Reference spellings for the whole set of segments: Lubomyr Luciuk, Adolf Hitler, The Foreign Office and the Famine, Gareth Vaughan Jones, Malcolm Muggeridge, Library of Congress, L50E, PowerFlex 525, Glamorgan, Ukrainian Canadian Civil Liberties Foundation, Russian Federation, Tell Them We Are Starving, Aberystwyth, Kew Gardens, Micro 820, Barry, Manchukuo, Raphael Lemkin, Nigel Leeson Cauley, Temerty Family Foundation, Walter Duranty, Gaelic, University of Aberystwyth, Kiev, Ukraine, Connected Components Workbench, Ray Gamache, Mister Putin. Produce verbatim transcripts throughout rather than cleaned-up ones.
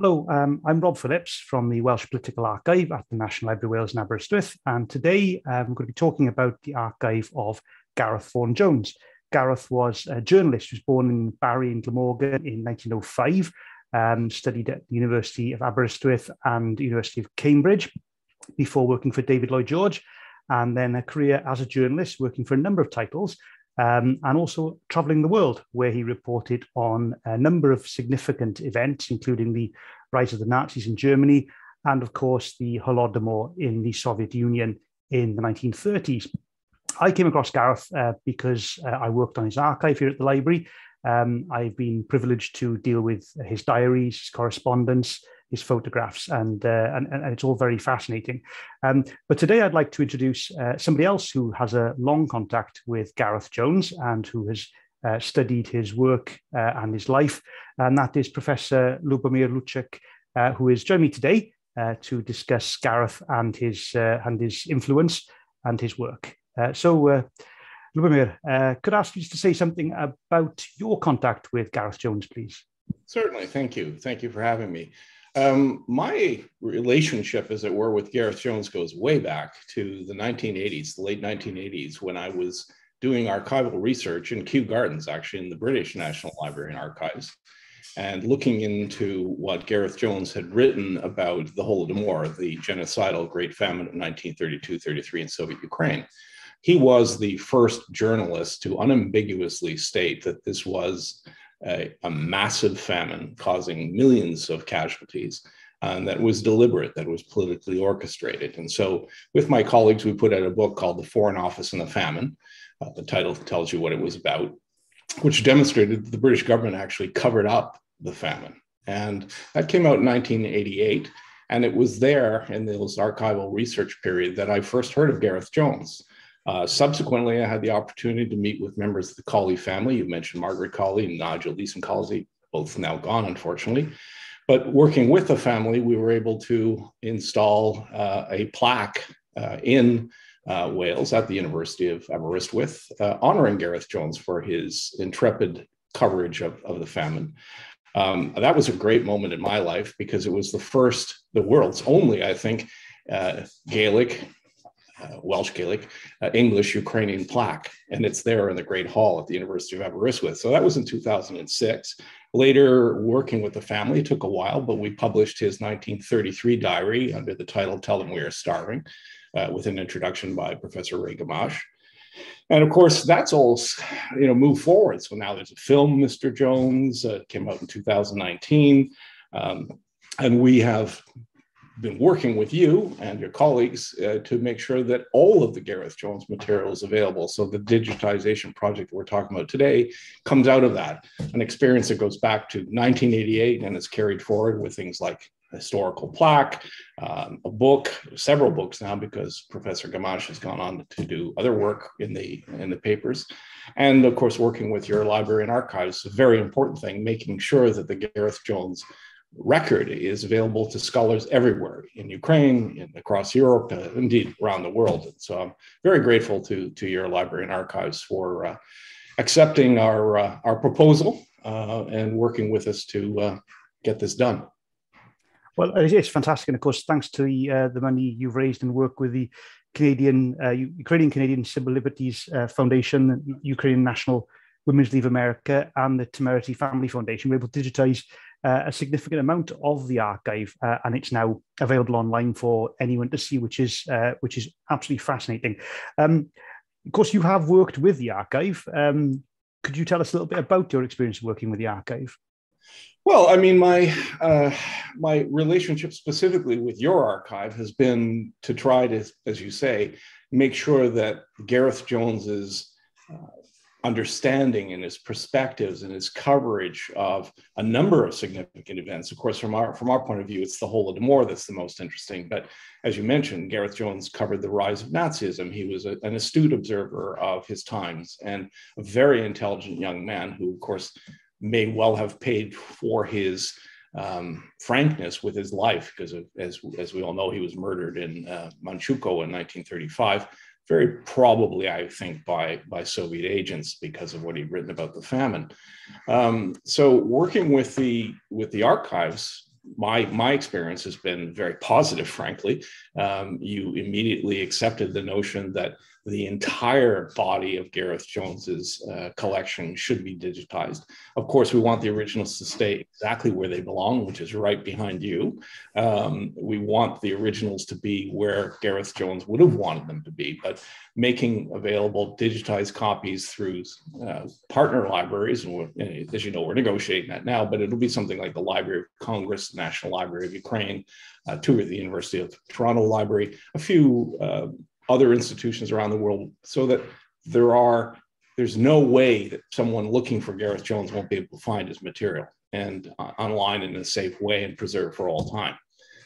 Hello, um, I'm Rob Phillips from the Welsh Political Archive at the National Library of Wales in Aberystwyth, and today um, I'm going to be talking about the archive of Gareth Vaughan Jones. Gareth was a journalist who was born in Barry in Glamorgan in nineteen oh five, um, studied at the University of Aberystwyth and the University of Cambridge before working for David Lloyd George, and then a career as a journalist working for a number of titles, Um, and also travelling the world, where he reported on a number of significant events, including the rise of the Nazis in Germany and, of course, the Holodomor in the Soviet Union in the nineteen thirties. I came across Gareth uh, because uh, I worked on his archive here at the library. Um, I've been privileged to deal with his diaries, his correspondence, his photographs, and, uh, and, and it's all very fascinating. Um, but today I'd like to introduce uh, somebody else who has a long contact with Gareth Jones and who has uh, studied his work uh, and his life, and that is Professor Lubomyr Luciuk, uh, who is joining me today uh, to discuss Gareth and his, uh, and his influence and his work. Uh, so, uh, Lubomyr, uh, could I ask you to say something about your contact with Gareth Jones, please? Certainly, thank you. Thank you for having me. Um, my relationship, as it were, with Gareth Jones goes way back to the nineteen eighties, the late nineteen eighties, when I was doing archival research in Kew Gardens, actually in the British National Library and Archives, and looking into what Gareth Jones had written about the Holodomor, the genocidal Great Famine of nineteen thirty-two thirty-three in Soviet Ukraine. He was the first journalist to unambiguously state that this was A, a massive famine causing millions of casualties, and that was deliberate, that was politically orchestrated. And so with my colleagues, we put out a book called The Foreign Office and the Famine. Uh, the title tells you what it was about, which demonstrated that the British government actually covered up the famine. And that came out in nineteen eighty-eight. And it was there in this archival research period that I first heard of Gareth Jones. Uh, subsequently, I had the opportunity to meet with members of the Colley family. You mentioned Margaret Colley and Nigel Leeson Cauley, both now gone, unfortunately. But working with the family, we were able to install uh, a plaque uh, in uh, Wales at the University of Aberystwyth, uh, honoring Gareth Jones for his intrepid coverage of, of the famine. Um, that was a great moment in my life because it was the first, the world's only, I think, uh, Gaelic, Uh, Welsh Gaelic, uh, English Ukrainian plaque, and it's there in the Great Hall at the University of Aberystwyth. So that was in two thousand six. Later, working with the family, it took a while, but we published his nineteen thirty-three diary under the title Tell Them We Are Starving, uh, with an introduction by Professor Ray Gamache. And of course, that's all, you know, moved forward. So now there's a film, Mister Jones, uh, came out in two thousand nineteen, um, and we have been working with you and your colleagues uh, to make sure that all of the Gareth Jones material is available. So the digitization project that we're talking about today comes out of that, an experience that goes back to nineteen eighty-eight and is carried forward with things like historical plaque, um, a book, several books now, because Professor Gamache has gone on to do other work in the, in the papers. And of course, working with your library and archives, a very important thing, making sure that the Gareth Jones record is available to scholars everywhere in Ukraine, in, across Europe, uh, indeed around the world. And so I'm very grateful to, to your library and archives for uh, accepting our, uh, our proposal uh, and working with us to uh, get this done. Well, it's fantastic. And of course, thanks to the, uh, the money you've raised and work with the Canadian, uh, Ukrainian Canadian Civil Liberties uh, Foundation, Ukrainian National Women's League of America, and the Temerty Family Foundation, we're able to digitize Uh, a significant amount of the archive, uh, and it's now available online for anyone to see, which is uh, which is absolutely fascinating. Um, of course, you have worked with the archive. Um, could you tell us a little bit about your experience working with the archive? Well, I mean, my uh, my relationship specifically with your archive has been to try to, as you say, make sure that Gareth Jones's Uh, understanding and his perspectives and his coverage of a number of significant events. Of course, from our, from our point of view, it's the Holodomor that's the most interesting. But as you mentioned, Gareth Jones covered the rise of Nazism. He was a, an astute observer of his times and a very intelligent young man who, of course, may well have paid for his um, frankness with his life, because of, as, as we all know, he was murdered in uh, Manchukuo in nineteen thirty-five. Very probably, I think, by, by Soviet agents because of what he'd written about the famine. Um, so working with the, with the archives, my my experience has been very positive, frankly. Um, you immediately accepted the notion that the entire body of Gareth Jones's uh, collection should be digitized. Of course, we want the originals to stay exactly where they belong, which is right behind you. Um, we want the originals to be where Gareth Jones would have wanted them to be, but making available digitized copies through uh, partner libraries, and we're, as you know, we're negotiating that now, but it'll be something like the Library of Congress, the National Library of Ukraine, uh, two of the University of Toronto Library, a few uh, other institutions around the world, so that there are, there's no way that someone looking for Gareth Jones won't be able to find his material and uh, online in a safe way and preserved for all time.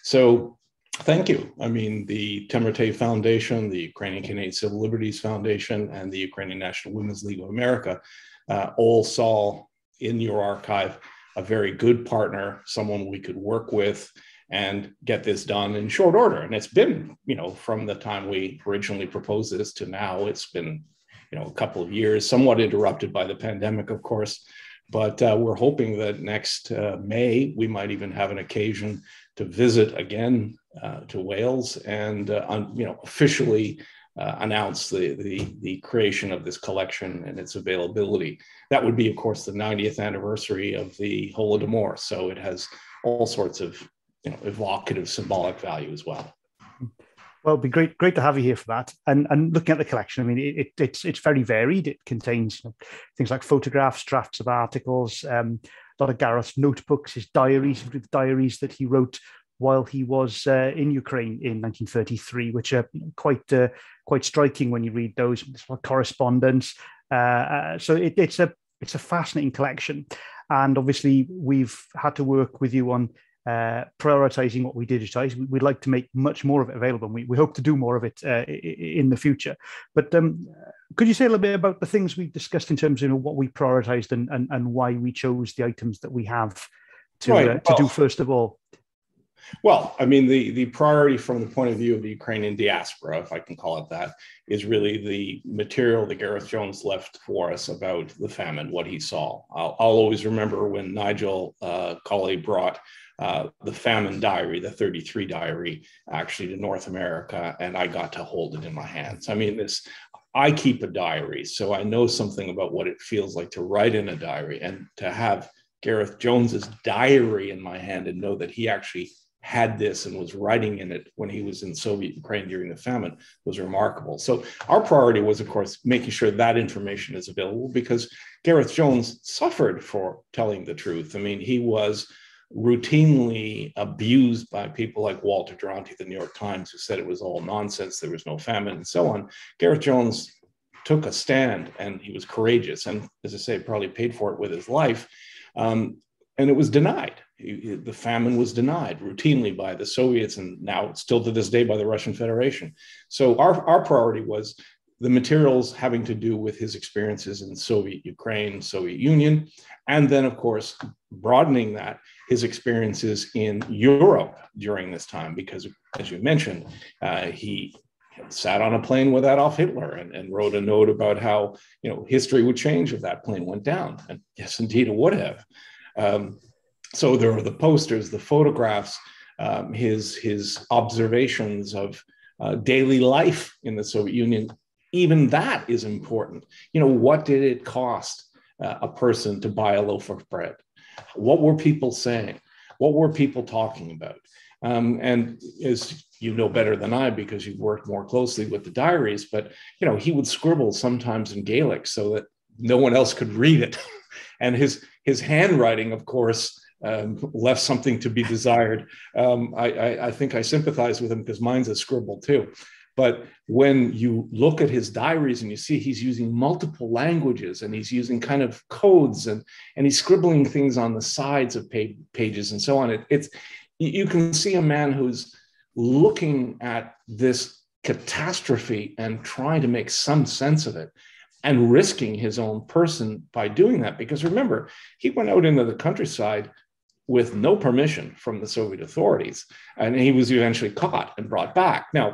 So thank you. I mean, the Temerty Foundation, the Ukrainian Canadian Civil Liberties Foundation, and the Ukrainian National Women's League of America uh, all saw in your archive a very good partner, someone we could work with and get this done in short order. And it's been, you know, from the time we originally proposed this to now, it's been, you know, a couple of years, somewhat interrupted by the pandemic, of course. But uh, we're hoping that next uh, May, we might even have an occasion to visit again uh, to Wales and, uh, un, you know, officially uh, announce the, the, the creation of this collection and its availability. That would be, of course, the ninetieth anniversary of the Holodomor. So it has all sorts of, you know, evocative symbolic value as well. Well, it'd be great, great to have you here for that. And and looking at the collection, I mean, it, it it's it's very varied. It contains, you know, things like photographs, drafts of articles, um, a lot of Gareth's notebooks, his diaries, the diaries that he wrote while he was uh, in Ukraine in nineteen thirty-three, which are quite uh, quite striking when you read those. There's a lot of correspondence. Uh, uh, so it, it's a it's a fascinating collection, and obviously we've had to work with you on Uh, prioritizing what we digitize. We'd like to make much more of it available, and we, we hope to do more of it uh, in the future. But um, could you say a little bit about the things we discussed in terms of, you know, what we prioritized and, and, and why we chose the items that we have to, right. uh, to well, do first of all? Well, I mean, the, the priority from the point of view of the Ukrainian diaspora, if I can call it that, is really the material that Gareth Jones left for us about the famine, what he saw. I'll, I'll always remember when Nigel uh, Colley brought Uh, the famine diary, the thirty-three diary, actually to North America, and I got to hold it in my hands. I mean, this, I keep a diary, so I know something about what it feels like to write in a diary, and to have Gareth Jones's diary in my hand and know that he actually had this and was writing in it when he was in Soviet Ukraine during the famine was remarkable. So our priority was, of course, making sure that information is available, because Gareth Jones suffered for telling the truth. I mean, he was routinely abused by people like Walter Duranty, the New York Times, who said it was all nonsense, there was no famine, and so on. Gareth Jones took a stand, and he was courageous, and as I say, probably paid for it with his life. Um, and it was denied. He, the famine was denied routinely by the Soviets, and now still to this day by the Russian Federation. So our, our priority was the materials having to do with his experiences in Soviet Ukraine, Soviet Union, and then, of course, broadening that, his experiences in Europe during this time, because, as you mentioned, uh, he sat on a plane with Adolf Hitler and, and wrote a note about how, you know, history would change if that plane went down. And yes, indeed, it would have. Um, so there were the posters, the photographs, um, his, his observations of uh, daily life in the Soviet Union. Even that is important. You know, what did it cost uh, a person to buy a loaf of bread? What were people saying? What were people talking about? Um, and as you know better than I, because you've worked more closely with the diaries, but, you know, he would scribble sometimes in Gaelic so that no one else could read it. And his, his handwriting, of course, Um, left something to be desired. Um, I, I, I think I sympathize with him because mine's a scribble too. But when you look at his diaries and you see he's using multiple languages and he's using kind of codes and, and he's scribbling things on the sides of page, pages and so on, it, it's, you can see a man who's looking at this catastrophe and trying to make some sense of it, and risking his own person by doing that. Because remember, he went out into the countryside with no permission from the Soviet authorities, and he was eventually caught and brought back. Now,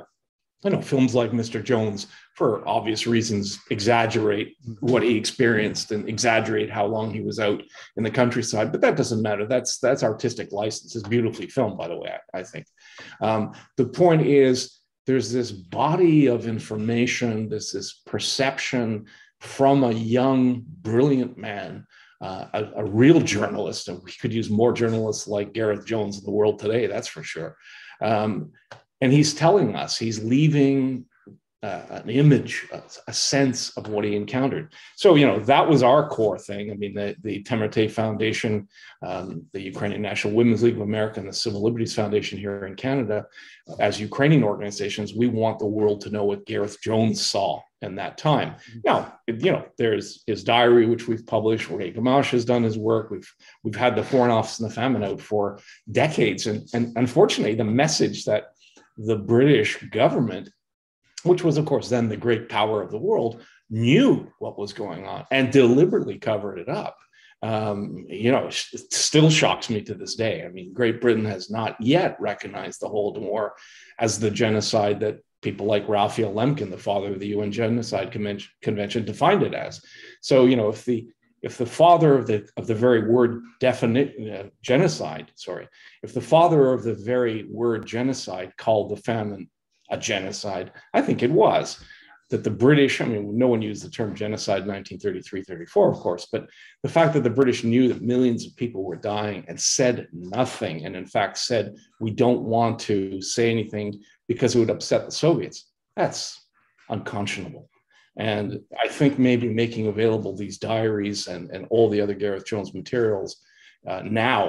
I know films like Mister Jones, for obvious reasons, exaggerate what he experienced and exaggerate how long he was out in the countryside, but that doesn't matter. That's, that's artistic license. It's beautifully filmed, by the way, I, I think. Um, the point is, there's this body of information, there's this perception from a young, brilliant man, uh, a, a real journalist, and we could use more journalists like Gareth Jones in the world today, that's for sure. Um, And he's telling us, he's leaving uh, an image, a, a sense of what he encountered. So, you know, that was our core thing. I mean, the, the Temerty Foundation, um, the Ukrainian National Women's League of America, and the Civil Liberties Foundation here in Canada, as Ukrainian organizations, we want the world to know what Gareth Jones saw in that time. Now, you know, there's his diary, which we've published. Ray Gamache has done his work. We've we've had The Foreign Office and the Famine out for decades. And, and unfortunately, the message that the British government, which was, of course, then the great power of the world, knew what was going on and deliberately covered it up. Um, you know, it still shocks me to this day. I mean, Great Britain has not yet recognized the Holodomor as the genocide that people like Raphael Lemkin, the father of the U N Genocide Convention, Convention defined it as. So, you know, if the If the father of the, of the very word defini- uh, genocide, sorry, if the father of the very word genocide called the famine a genocide, I think it was. That the British, I mean, no one used the term genocide in nineteen thirty-three thirty-four, of course, but the fact that the British knew that millions of people were dying and said nothing, and in fact said, we don't want to say anything because it would upset the Soviets, that's unconscionable. And I think maybe making available these diaries and, and all the other Gareth Jones materials uh, now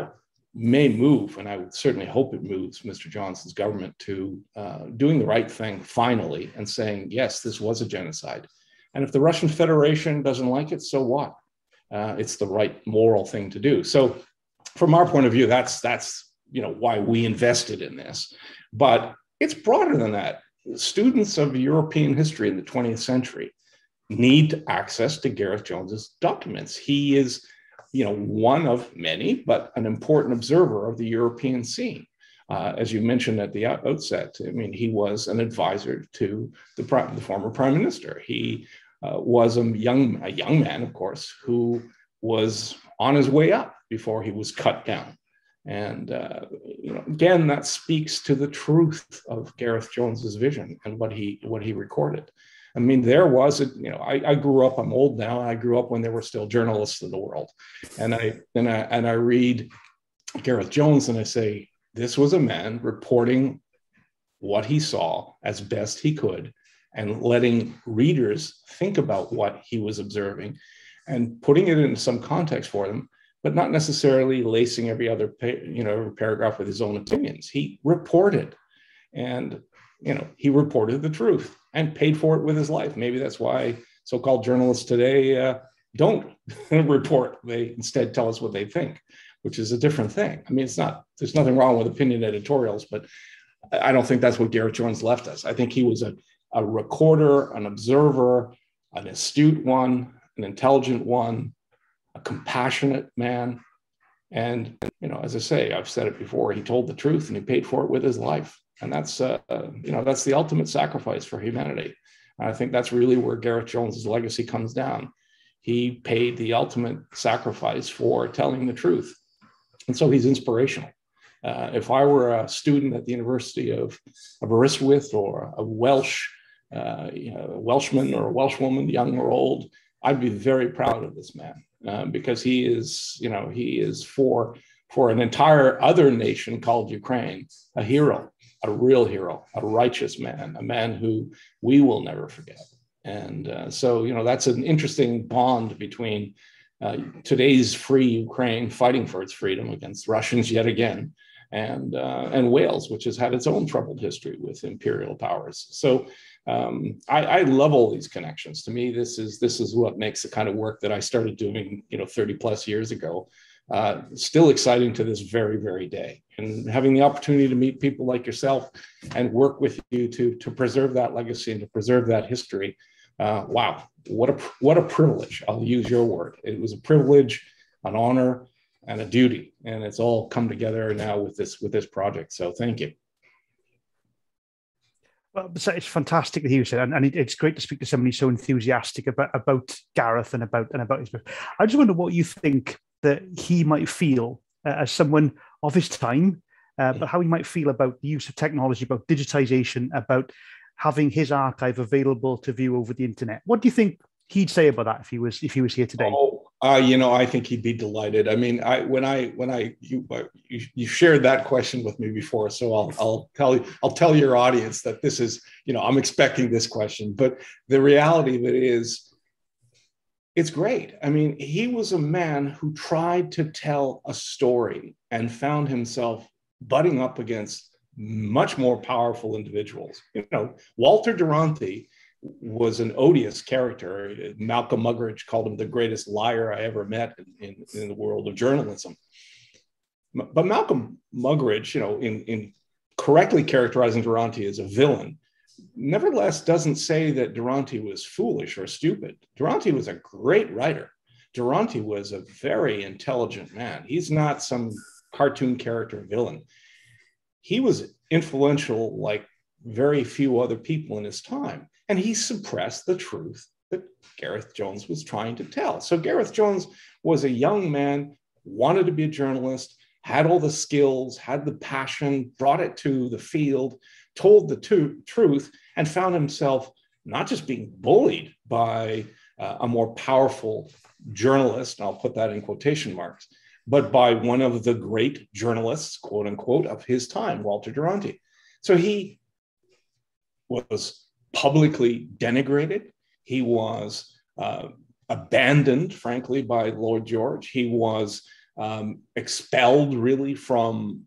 may move, and I would certainly hope it moves Mister Johnson's government to uh, doing the right thing finally and saying, yes, this was a genocide. And if the Russian Federation doesn't like it, so what? Uh, it's the right moral thing to do. So from our point of view, that's, that's you know, why we invested in this. But it's broader than that. Students of European history in the twentieth century need access to Gareth Jones's documents. He is, you know, one of many, but an important observer of the European scene. Uh, as you mentioned at the outset, I mean, he was an advisor to the, prime, the former prime minister. He uh, was a young, a young man, of course, who was on his way up before he was cut down. And uh, you know, again, that speaks to the truth of Gareth Jones's vision and what he what he recorded. I mean, there was a you know, I, I grew up. I'm old now. I grew up when there were still journalists in the world, and I and I and I read Gareth Jones and I say, this was a man reporting what he saw as best he could, and letting readers think about what he was observing, and putting it into some context for them, but not necessarily lacing every other you know every paragraph with his own opinions. He reported, and you know he reported the truth and paid for it with his life. Maybe that's why so-called journalists today uh, don't report. They instead tell us what they think, which is a different thing. I mean, it's not there's nothing wrong with opinion editorials, but I don't think that's what Gareth Jones left us. I think he was a, a recorder, an observer, an astute one, an intelligent one, a compassionate man. And, you know, as I say, I've said it before, he told the truth and he paid for it with his life. And that's, uh, you know, that's the ultimate sacrifice for humanity. And I think that's really where Gareth Jones's legacy comes down. He paid the ultimate sacrifice for telling the truth. And so he's inspirational. Uh, if I were a student at the University of Aberystwyth or a Welsh, uh, you know, a Welshman or a Welshwoman, young or old, I'd be very proud of this man. Uh, because he is, you know, he is for for an entire other nation called Ukraine, a hero, a real hero, a righteous man, a man who we will never forget. And uh, so, you know, that's an interesting bond between uh, today's free Ukraine fighting for its freedom against Russians yet again, and uh, and Wales, which has had its own troubled history with imperial powers. So. Um, I, I love all these connections. To me, this is this is what makes the kind of work that I started doing, you know, thirty plus years ago, uh, still exciting to this very, very day. And having the opportunity to meet people like yourself and work with you to to preserve that legacy and to preserve that history. Uh, wow, what a what a privilege! I'll use your word. It was a privilege, an honor, and a duty, and it's all come together now with this with this project. So thank you. Well, it's fantastic that he was here, and, and it, it's great to speak to somebody so enthusiastic about about Gareth and about and about his book. I just wonder what you think that he might feel uh, as someone of his time, uh, but how he might feel about the use of technology, about digitization, about having his archive available to view over the internet. What do you think he'd say about that if he was if he was here today? Oh, uh, you know, I think he'd be delighted. I mean, I when I when I you you, you shared that question with me before, so I'll I'll tell you I'll tell your audience that this is, you know, I'm expecting this question, but the reality of it is, it's great. I mean, he was a man who tried to tell a story and found himself butting up against much more powerful individuals. You know, Walter Duranty was an odious character. Malcolm Muggeridge called him the greatest liar I ever met in, in, in the world of journalism. But Malcolm Muggeridge, you know, in, in correctly characterizing Duranty as a villain, nevertheless doesn't say that Duranty was foolish or stupid. Duranty was a great writer. Duranty was a very intelligent man. He's not some cartoon character villain. He was influential like very few other people in his time. And he suppressed the truth that Gareth Jones was trying to tell. So Gareth Jones was a young man, wanted to be a journalist, had all the skills, had the passion, brought it to the field, told the to- truth, and found himself not just being bullied by uh, a more powerful journalist, and I'll put that in quotation marks, but by one of the great journalists, quote unquote, of his time, Walter Duranty. So he was publicly denigrated. He was uh, abandoned, frankly, by Lloyd George. He was um, expelled, really, from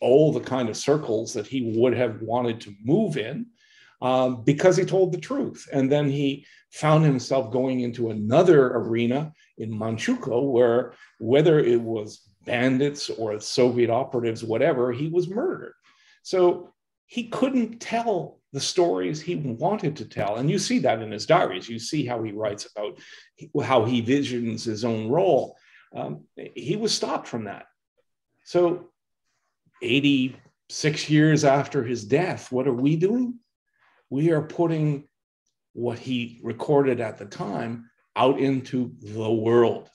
all the kind of circles that he would have wanted to move in um, because he told the truth. And then he found himself going into another arena in Manchukuo where, whether it was bandits or Soviet operatives, whatever, he was murdered. So he couldn't tell the stories he wanted to tell. And you see that in his diaries. You see how he writes about how he visions his own role. Um, he was stopped from that. So eighty-six years after his death, what are we doing? We are putting what he recorded at the time out into the world.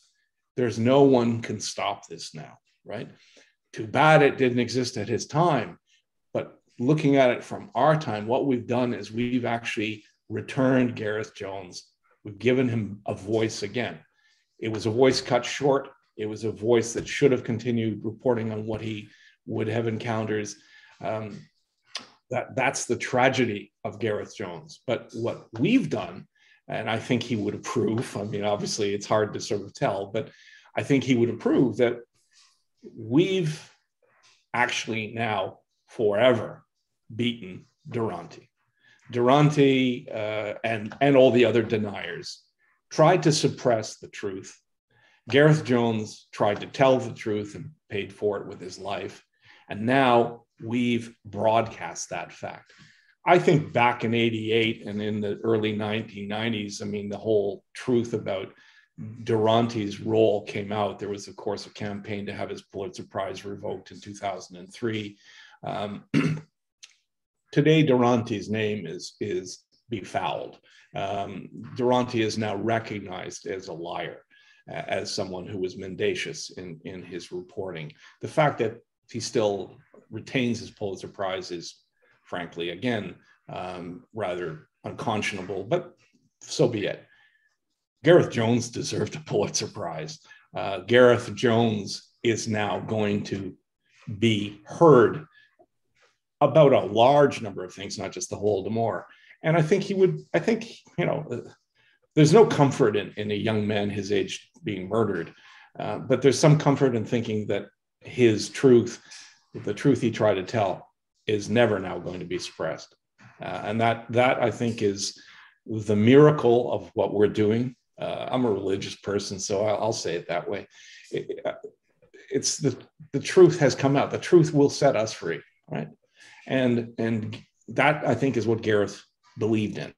There's no one can stop this now, right? Too bad it didn't exist at his time. But looking at it from our time, what we've done is we've actually returned Gareth Jones. We've given him a voice again. It was a voice cut short. It was a voice that should have continued reporting on what he would have encounters. Um, that, that's the tragedy of Gareth Jones. But what we've done, and I think he would approve, I mean, obviously it's hard to sort of tell, but I think he would approve that we've actually now forever beaten Duranty. Duranty uh, and, and all the other deniers tried to suppress the truth. Gareth Jones tried to tell the truth and paid for it with his life. And now we've broadcast that fact. I think back in eighty-eight and in the early nineteen nineties, I mean, the whole truth about Duranty's role came out. There was, of course, a campaign to have his Pulitzer Prize revoked in two thousand three. Um, today, Duranty's name is, is befouled. Um, Duranty is now recognized as a liar, as someone who was mendacious in, in his reporting. The fact that he still retains his Pulitzer Prize is, frankly, again, um, rather unconscionable, but so be it. Gareth Jones deserved a Pulitzer Prize. Uh, Gareth Jones is now going to be heard about a large number of things, not just the Holodomor. And I think he would, I think, you know, there's no comfort in, in a young man his age being murdered, uh, but there's some comfort in thinking that his truth, the truth he tried to tell, is never now going to be suppressed. Uh, and that, that I think is the miracle of what we're doing. Uh, I'm a religious person, so I'll, I'll say it that way. It, it's the, the truth has come out. The truth will set us free, right? And, and that, I think, is what Gareth believed in.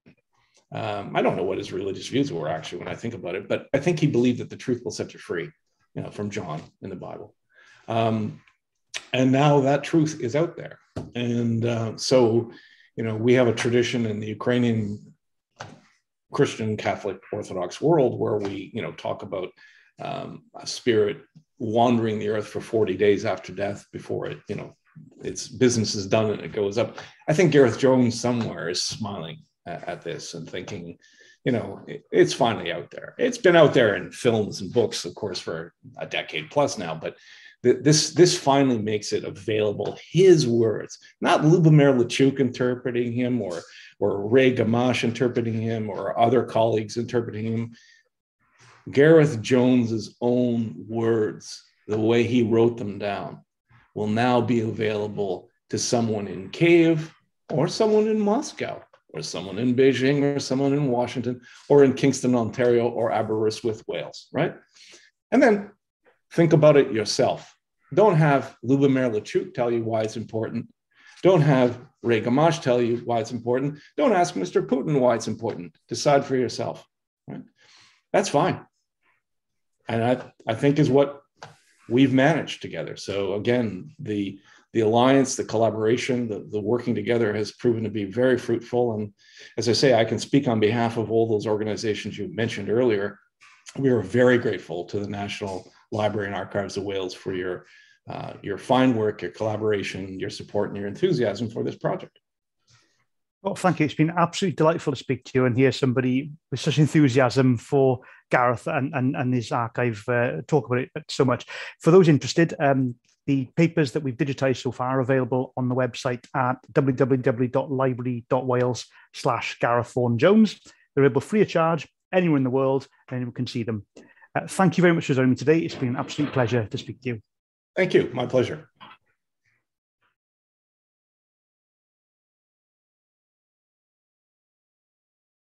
Um, I don't know what his religious views were, actually, when I think about it, but I think he believed that the truth will set you free, you know, from John in the Bible. Um, and now that truth is out there. And uh, so you know, we have a tradition in the Ukrainian Christian Catholic Orthodox world where we, you know, talk about um, a spirit wandering the earth for forty days after death before it, you know, its business is done and it goes up. I think Gareth Jones somewhere is smiling at, at this and thinking, you know, it, it's finally out there. It's been out there in films and books, of course, for a decade plus now, but th this this finally makes it available. His words, not Lubomyr Luciuk interpreting him or, or Ray Gamache interpreting him or other colleagues interpreting him. Gareth Jones's own words, the way he wrote them down, will now be available to someone in Kiev or someone in Moscow, or someone in Beijing, or someone in Washington, or in Kingston, Ontario, or Aberystwyth, Wales, right? And then think about it yourself. Don't have Lubomyr Luciuk tell you why it's important. Don't have Ray Gamache tell you why it's important. Don't ask Mister Putin why it's important. Decide for yourself, right? That's fine. And I, I think is what we've managed together. So again, the The alliance, the collaboration, the, the working together has proven to be very fruitful. And as I say, I can speak on behalf of all those organizations you mentioned earlier. We are very grateful to the National Library and Archives of Wales for your, uh, your fine work, your collaboration, your support, and your enthusiasm for this project. Well, thank you. It's been absolutely delightful to speak to you and hear somebody with such enthusiasm for Gareth and, and, and his archive uh, talk about it so much. For those interested, um, the papers that we've digitized so far are available on the website at w w w dot library dot wales slash Gareth Vaughan Jones. They're available free of charge anywhere in the world, and anyone can see them. Uh, thank you very much for joining me today. It's been an absolute pleasure to speak to you. Thank you. My pleasure.